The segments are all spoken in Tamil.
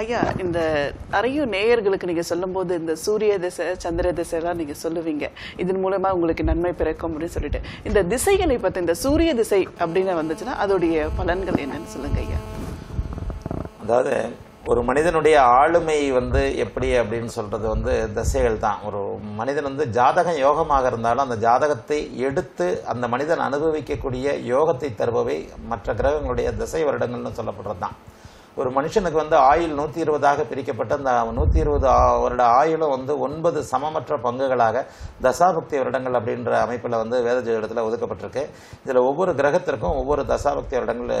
ஐயா, இந்த அறையும் நேயர்களுக்கு நீங்கள் சொல்லும்போது இந்த சூரிய திசை சந்திர திசைலாம் நீங்கள் சொல்லுவீங்க, இதன் மூலமாக உங்களுக்கு நன்மை பிறக்கும் அப்படின்னு சொல்லிட்டு, இந்த திசைகளை பற்றி இந்த சூரிய திசை அப்படின்னு வந்துச்சுன்னா அதோடைய பலன்கள் என்னன்னு சொல்லுங்க ஐயா. அதாவது ஒரு மனிதனுடைய ஆளுமை வந்து எப்படி அப்படின்னு சொல்கிறது வந்து திசைகள் தான். ஒரு மனிதன் வந்து ஜாதகம் யோகமாக இருந்தாலும் அந்த ஜாதகத்தை எடுத்து அந்த மனிதன் அனுபவிக்கக்கூடிய யோகத்தை தருபவை மற்ற கிரகங்களுடைய திசை வருடங்கள்னு சொல்லப்படுறது தான். ஒரு மனுஷனுக்கு வந்து ஆயுள் 120 பிரிக்கப்பட்ட அந்த 120 வருட ஆயுளும் வந்து 9 சமமற்ற பங்குகளாக தசாபக்தி வருடங்கள் அப்படின்ற அமைப்பில் வந்து வேத ஜோதிடத்தில் ஒதுக்கப்பட்டிருக்கு. இதில் ஒவ்வொரு கிரகத்திற்கும் ஒவ்வொரு தசாபக்தி வருடங்கள்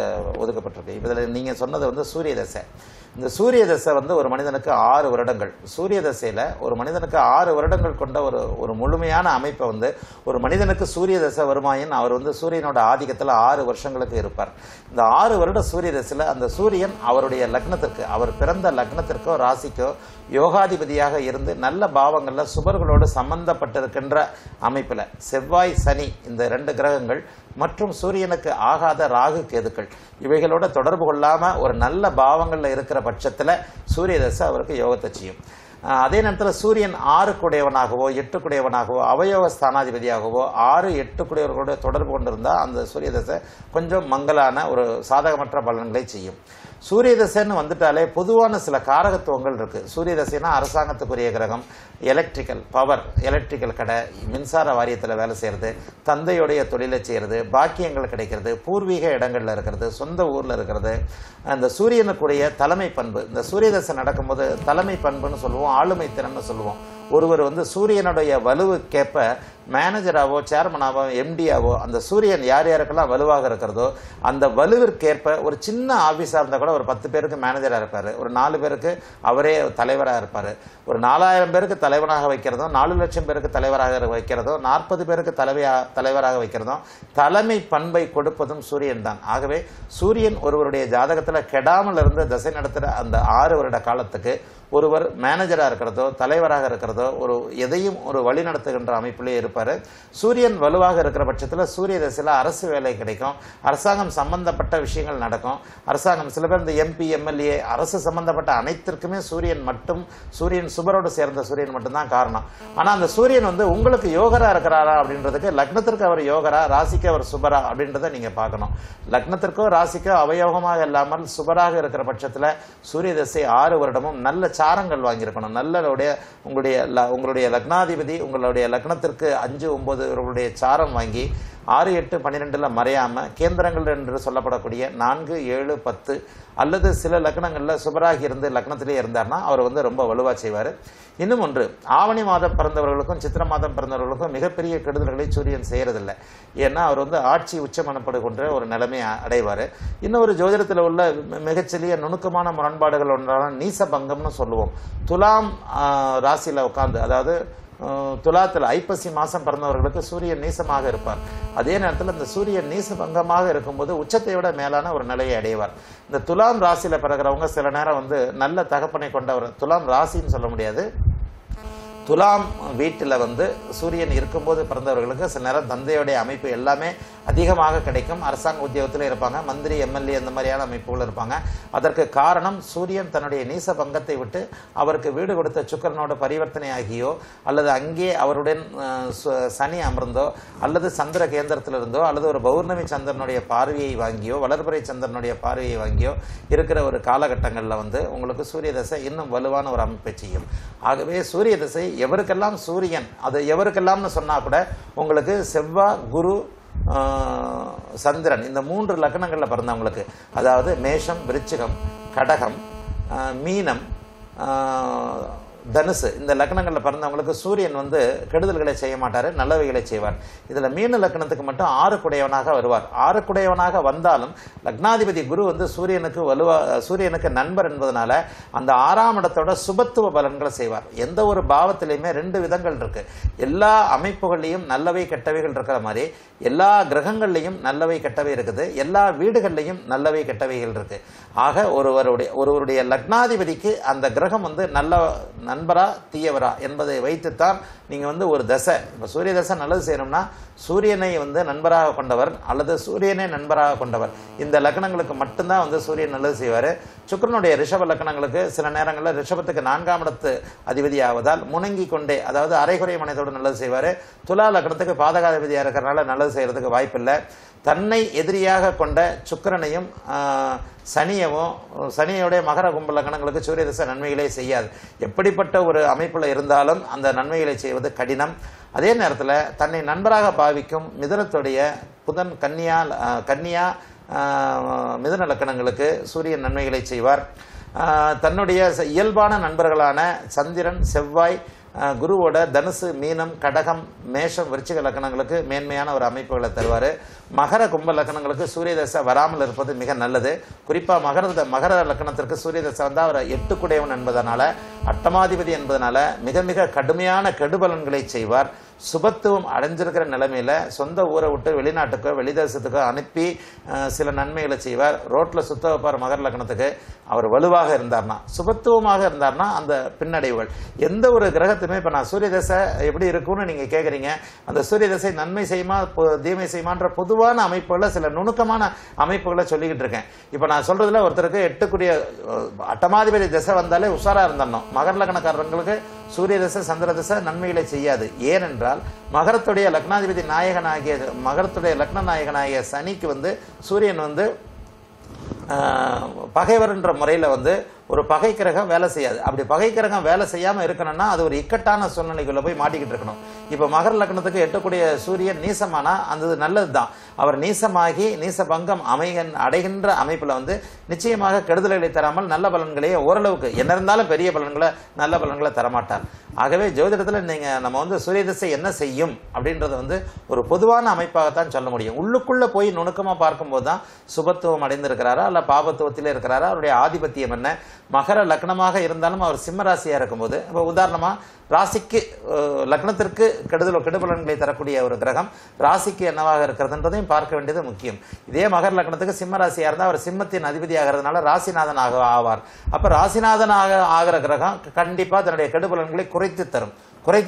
ஒதுக்கப்பட்டிருக்கு. இதில் நீங்கள் சொன்னது வந்து சூரிய தசை. இந்த சூரிய தசை வந்து ஒரு மனிதனுக்கு 6 வருடங்கள். சூரிய தசையில் ஒரு மனிதனுக்கு 6 வருடங்கள் கொண்ட ஒரு முழுமையான அமைப்பை வந்து ஒரு மனிதனுக்கு சூரிய தசை வருமாயின் அவர் வந்து சூரியனோட ஆதிக்கத்தில் 6 வருஷங்களுக்கு இருப்பார். இந்த 6 வருட சூரிய தசையில் அந்த சூரியன் அவருடைய லக்னத்திற்கு, அவர் பிறந்த லக்னத்திற்கோ ராசிக்கோ யோகாதிபதியாக இருந்து நல்ல பாவங்களில் சுபர்களோடு சம்பந்தப்பட்டிருக்கின்ற அமைப்பில் செவ்வாய் சனி இந்த 2 கிரகங்கள் மற்றும் சூரியனுக்கு ஆகாத ராகுகேதுக்கள் இவைகளோட தொடர்பு கொள்ளாமல் ஒரு நல்ல பாவங்களில் இருக்கிற பட்சத்தில் சூரிய தசை அவருக்கு யோகத்தை செய்யும். அதே நேரத்தில் சூரியன் 6 குடையவனாகவோ 8 குடையவனாகவோ அவயோக ஸ்தானாதிபதியாகவோ 6, 8 குடையவர்களோட தொடர்பு கொண்டிருந்தால் அந்த சூரிய தசை கொஞ்சம் மங்கலான ஒரு சாதகமற்ற பலன்களை செய்யும். சூரிய தசைன்னு வந்துட்டாலே பொதுவான சில காரகத்துவங்கள் இருக்குது. சூரிய தசைனா அரசாங்கத்துக்குரிய கிரகம், எலக்ட்ரிக்கல் பவர், எலக்ட்ரிக்கல் கடை, மின்சார வாரியத்தில் வேலை செய்கிறது, தந்தையுடைய தொழிலை செய்கிறது, பாக்கியங்கள் கிடைக்கிறது, பூர்வீக இடங்களில் இருக்கிறது, சொந்த ஊரில் இருக்கிறது. அந்த சூரியனுக்குரிய தலைமை பண்பு, இந்த சூரிய தசை நடக்கும்போது தலைமை பண்புன்னு சொல்லுவோம், ஆளுமை திறன்னு சொல்லுவோம். ஒருவர் வந்து சூரியனுடைய வலுவுக்கேற்ப மேனேஜராகவோ சேர்மனாகவோ எம்டியாவோ அந்த சூரியன் யார் யாருக்கெல்லாம் வலுவாக இருக்கிறதோ அந்த வலுவிற்கேற்ப ஒரு சின்ன ஆஃபீஸாக இருந்தால் கூட ஒரு 10 பேருக்கு மேனேஜராக இருப்பார், ஒரு 4 பேருக்கு அவரே தலைவராக இருப்பார். ஒரு 4000 பேருக்கு தலைவனாக வைக்கிறதும் 4 லட்சம் பேருக்கு தலைவராக வைக்கிறதும் 40 பேருக்கு தலைவராக வைக்கிறதும் தலைமை பண்பை கொடுப்பதும் சூரியன் தான். ஆகவே சூரியன் ஒருவருடைய ஜாதகத்தில் கெடாமல் இருந்து திசை நடத்துகிற அந்த 6 வருட காலத்துக்கு ஒருவர் மேனேஜராக இருக்கிறதோ தலைவராக இருக்கிறதோ ஒரு எதையும் ஒரு வழி நடத்துகின்ற அமைப்பிலே இருப்பார். சூரியன் வலுவாக இருக்கிற பட்சத்தில் சூரிய தசையில் அரசு வேலை கிடைக்கும், அரசாங்கம் சம்பந்தப்பட்ட விஷயங்கள் நடக்கும். அரசாங்கம் சில பேர் இந்த எம்பி எம்எல்ஏ அரசு சம்பந்தப்பட்ட அனைத்திற்குமே சூரியன் மட்டும், சூரியன் சுபரோடு சேர்ந்த சூரியன் மட்டும்தான் காரணம். ஆனால் அந்த சூரியன் வந்து உங்களுக்கு யோகரா இருக்கிறாரா அப்படின்றதுக்கு லக்னத்திற்கு அவர் யோகரா, ராசிக்கு அவர் சுபரா அப்படின்றத நீங்கள் பார்க்கணும். லக்னத்திற்கோ ராசிக்கோ அவயோகமாக இல்லாமல் சுபராக இருக்கிற பட்சத்தில் சூரிய தசை 6 வருடமும் நல்ல சாரங்கள் வாங்கியிருக்கணும். நல்லடைய உங்களுடைய லக்னாதிபதி உங்களுடைய லக்னத்திற்கு 5, 9 இவர்களுடைய சாரம் வாங்கி 6, 8, 12ல் மறையாமல் கேந்திரங்கள் என்று சொல்லப்படக்கூடிய 4, 7, 10 அல்லது சில லக்னங்களில் சுபராகி இருந்து லக்னத்திலே இருந்தார்னா அவர் வந்து ரொம்ப வலுவாக செய்வார். இன்னும் ஒன்று, ஆவணி மாதம் பிறந்தவர்களுக்கும் சித்திர மாதம் பிறந்தவர்களுக்கும் மிகப்பெரிய கெடுதல்களை சூரியன் செய்கிறதில்லை. ஏன்னா அவர் வந்து ஆட்சி உச்சமனப்படுகின்ற ஒரு நிலைமையை அடைவார். இன்னொரு ஜோதிடத்தில் உள்ள மிகச்சிறிய நுணுக்கமான முரண்பாடுகள் ஒன்றான நீசபங்கம்னு சொல்லுவோம். துலாம் ராசியில் உட்காந்து, அதாவது துலாத்தில் ஐப்பசி மாதம் பிறந்தவர்களுக்கு சூரியன் நீசமாக இருப்பார். அதே நேரத்தில் இந்த சூரியன் நீசபங்கமாக இருக்கும்போது உச்சத்தை விட மேலான ஒரு நிலையை அடைவார். இந்த துலாம் ராசியில் பிறகுறவங்க சில நேரம் வந்து நல்ல தகப்பனை கொண்டவர், துலாம் ராசின்னு சொல்ல முடியாது, துலாம் வீட்டில் வந்து சூரியன் இருக்கும்போது பிறந்தவர்களுக்கு சில நேரம் தந்தையுடைய அமைப்பு எல்லாமே அதிகமாக கிடைக்கும். அரசாங்க உத்தியோகத்தில் இருப்பாங்க, மந்திரி எம்எல்ஏ இந்த மாதிரியான அமைப்புகள் இருப்பாங்க. அதற்கு காரணம் சூரியன் தன்னுடைய நீச பங்கத்தை விட்டு அவருக்கு வீடு கொடுத்த சுக்கரனோட பரிவர்த்தனை ஆகியோ அல்லது அங்கே அவருடன் சனி அமர்ந்தோ அல்லது சந்திர கேந்திரத்திலிருந்தோ அல்லது ஒரு பௌர்ணமி சந்திரனுடைய பார்வையை வாங்கியோ வளர்பிறை சந்திரனுடைய பார்வையை வாங்கியோ இருக்கிற ஒரு காலகட்டங்களில் வந்து உங்களுக்கு சூரிய தசை இன்னும் வலுவான ஒரு அமைப்பை செய்யும். ஆகவே சூரிய தசை எவருக்கெல்லாம் சூரியன், அது எவருக்கெல்லாம்னு சொன்னால் கூட உங்களுக்கு செவ்வாய் குரு சந்திரன் இந்த 3 லக்னங்களில் பிறந்தவங்களுக்கு, அதாவது மேஷம், விருச்சிகம், கடகம், மீனம், தனுசு இந்த லக்னங்களில் பிறந்தவங்களுக்கு சூரியன் வந்து கெடுதல்களை செய்ய மாட்டார், நல்லவைகளை செய்வார். இதில் மீன லக்னத்துக்கு மட்டும் 6 குடையவனாக வருவார். 6 குடையவனாக வந்தாலும் லக்னாதிபதி குரு வந்து சூரியனுக்கு சூரியனுக்கு நண்பர் என்பதனால அந்த 6ஆம் இடத்தோட சுபத்துவ பலன்களை செய்வார். எந்த ஒரு பாவத்திலையுமே 2 விதங்கள் இருக்குது. எல்லா அமைப்புகள்லையும் நல்லவை கெட்டவைகள் இருக்கிற மாதிரி எல்லா கிரகங்கள்லையும் நல்லவை கெட்டவை இருக்குது, எல்லா வீடுகள்லையும் நல்லவை கெட்டவைகள் இருக்குது. ஆக ஒருவருடைய லக்னாதிபதிக்கு அந்த கிரகம் வந்து நல்ல நண்பரா தீயவரா என்பதை வைத்துத்தான் நீங்கள் வந்து ஒரு தசை இப்போ சூரிய தசை நல்லது செய்யணும்னா சூரியனை வந்து நண்பராக கொண்டவர் அல்லது சூரியனை நண்பராக கொண்டவர் இந்த லக்னங்களுக்கு மட்டும்தான் வந்து சூரியன் நல்லது செய்வார். சுக்கிரனுடைய ரிஷப லக்னங்களுக்கு சில நேரங்களில் ரிஷபத்துக்கு 4ஆம் இடத்து அதிபதி ஆவதால் முணங்கி கொண்டே அதாவது அரைகுறை மனதோடு நல்லது செய்வார். துலா லக்னத்துக்கு பாதகாதிபதியாக இருக்கிறனால நல்லது செய்கிறதுக்கு வாய்ப்பில்லை. தன்னை எதிரியாக கொண்ட சுக்கிரனையும் சனியோடைய மகர கும்ப லக்னங்களுக்கு சூரிய தசை நன்மைகளே செய்யாது. எப்படிப்பட்ட ஒரு அமைப்பில் இருந்தாலும் அந்த நன்மைகளை செய்வது கடினம். அதே நேரத்தில் தன்னை நண்பராக பாவிக்கும் மிதுனத்துடைய புதன் கன்னியா மிதுன லக்னங்களுக்கு சூரியன் நன்மைகளை செய்வார். தன்னுடைய இயல்பான நண்பர்களான சந்திரன் செவ்வாய் குருவோட தனுசு மீனம் கடகம் மேஷம் விருச்சிக லக்னங்களுக்கு மேன்மையான ஒரு அமைப்புகளை தருவார். மகர கும்ப லக்னங்களுக்கு சூரிய தசை வராமல் இருப்பது மிக நல்லது. குறிப்பாக மகர லக்னத்திற்கு சூரிய தசை வந்தால் அவர் 8 குடையவன் என்பதனால அட்டமாதிபதி என்பதனால மிக மிக கடுமையான கெடுபலன்களை செய்வார். சுபத்துவம் அடைஞ்சிருக்கிற நிலைமையில் சொந்த ஊரை விட்டு வெளிநாட்டுக்கோ வெளிதேசத்துக்கோ அனுப்பி சில நன்மைகளை செய்வார். ரோட்டில் சுத்த வைப்பார். மகர லக்னத்துக்கு அவர் வலுவாக இருந்தார்னா சுபத்துவமாக இருந்தார்னா அந்த பின்னடைவுகள் எந்த ஒரு கிரகத்துமே இப்போ நான் சூரிய தசை எப்படி இருக்கும்னு நீங்கள் கேட்குறீங்க. அந்த சூரிய தசை நன்மை செய்யுமா தீமை செய்யுமான்ற பொதுவான அமைப்புகளை சில நுணுக்கமான அமைப்புகளை சொல்லிக்கிட்டு இருக்கேன். இப்போ நான் சொல்கிறதுல ஒருத்தருக்கு 8 குடைய அட்டமாதிபதி தசை வந்தாலே உஷாராக இருந்தோம். மகர லக்னக்காரங்களுக்கு சூரிய தசை சந்திர தசை நன்மைகளை செய்யாது. ஏனென்றால் மகரத்துடைய லக்னாதிபதி நாயகனாகிய மகரத்துடைய லக்ன நாயகனாகிய சனிக்கு வந்து சூரியன் வந்து பகைவர் என்ற முறையில் வந்து ஒரு பகை கிரகம் வேலை செய்யாது. அப்படி பகை கிரகம் வேலை செய்யாமல் இருக்கணும்னா அது ஒரு இக்கட்டான சூழ்நிலைக்குள்ளே போய் மாட்டிக்கிட்டு இருக்கணும். இப்போ மகர லக்னத்துக்கு 8 குடைய சூரியன் நீசமானா அந்த நல்லது தான். அவர் நீசமாகி நீசபங்கம் அடைகின்ற அமைப்பில் வந்து நிச்சயமாக கெடுதல்களை தராமல் நல்ல பலன்களையே ஓரளவுக்கு என்ன இருந்தாலும் பெரிய பலன்களை நல்ல பலன்களை தரமாட்டார். ஆகவே ஜோதிடத்தில் நீங்கள் நம்ம வந்து சூரிய தசை என்ன செய்யும் அப்படின்றத வந்து ஒரு பொதுவான அமைப்பாகத்தான் சொல்ல முடியும். உள்ளுக்குள்ளே போய் நுணுக்கமாக பார்க்கும்போது தான் சுபத்துவம் அடைந்திருக்கிறாரா அல்ல பாபத்துவத்திலே இருக்கிறாரா அவருடைய ஆதிபத்தியம் என்ன. மகர லக்னமாக இருந்தாலும் அவர் சிம்ம ராசியாக இருக்கும்போது இப்போ உதாரணமாக ராசிக்கு லக்னத்திற்கு கெடுபலன்களை தரக்கூடிய ஒரு கிரகம் ராசிக்கு என்னவாக இருக்கிறதுன்றதையும் பார்க்க வேண்டியது முக்கியம். இதே மகர லக்னத்துக்கு சிம்ம ராசியாக இருந்தால் அவர் சிம்மத்தின் அதிபதியாகிறதுனால ராசிநாதனாக ஆவார். அப்போ ராசிநாதனாக ஆகிற கிரகம் கண்டிப்பாக தன்னுடைய கெடுபலன்களை குறைத்து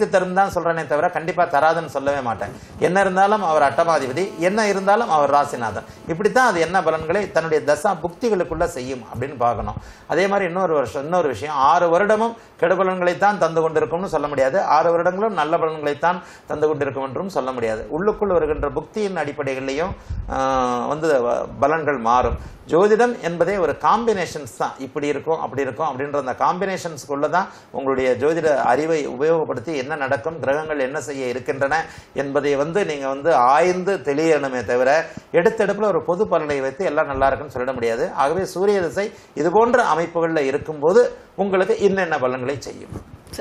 தரும் தான் சொல்கிறேனே தவிர கண்டிப்பாக தராதுன்னு சொல்லவே மாட்டேன். என்ன இருந்தாலும் அவர் அட்டமாதிபதி, என்ன இருந்தாலும் அவர் ராசிநாதன். இப்படி தான் அது என்ன பலன்களை தன்னுடைய தசா புக்திகளுக்குள்ளே செய்யும் அப்படின்னு பார்க்கணும். அதே மாதிரி இன்னொரு விஷயம் 6 வருடமும் கெடுபலன்களைத்தான் தந்து கொண்டிருக்கும்னு சொல்ல முடியாது. 6 வருடங்களும் நல்ல பலன்களைத்தான் தந்து கொண்டிருக்கும் என்றும் சொல்ல முடியாது. உள்ளுக்குள் வருகின்ற புக்தியின் அடிப்படையிலையும் வந்து பலன்கள் மாறும். ஜோதிடம் என்பதே ஒரு காம்பினேஷன்ஸ் தான். இப்படி இருக்கும் அப்படி இருக்கும் அப்படின்ற அந்த காம்பினேஷன்ஸ்க்குள்ளே தான் உங்களுடைய ஜோதிட அறிவை உபயோகப்படுத்தி என்ன நடக்கும் கிரகங்கள் என்ன செய்ய இருக்கின்றன என்பதை வந்து நீங்கள் வந்து ஆய்ந்து தெளியணுமே தவிர எடுத்தெடுப்பில் ஒரு பொது பலனை வைத்து எல்லாம் நல்லா இருக்குன்னு சொல்லிட முடியாது. ஆகவே சூரிய தசை இதுபோன்ற அமைப்புகளில் இருக்கும்போது உங்களுக்கு இன்னென்ன பலன்களை செய்யும்.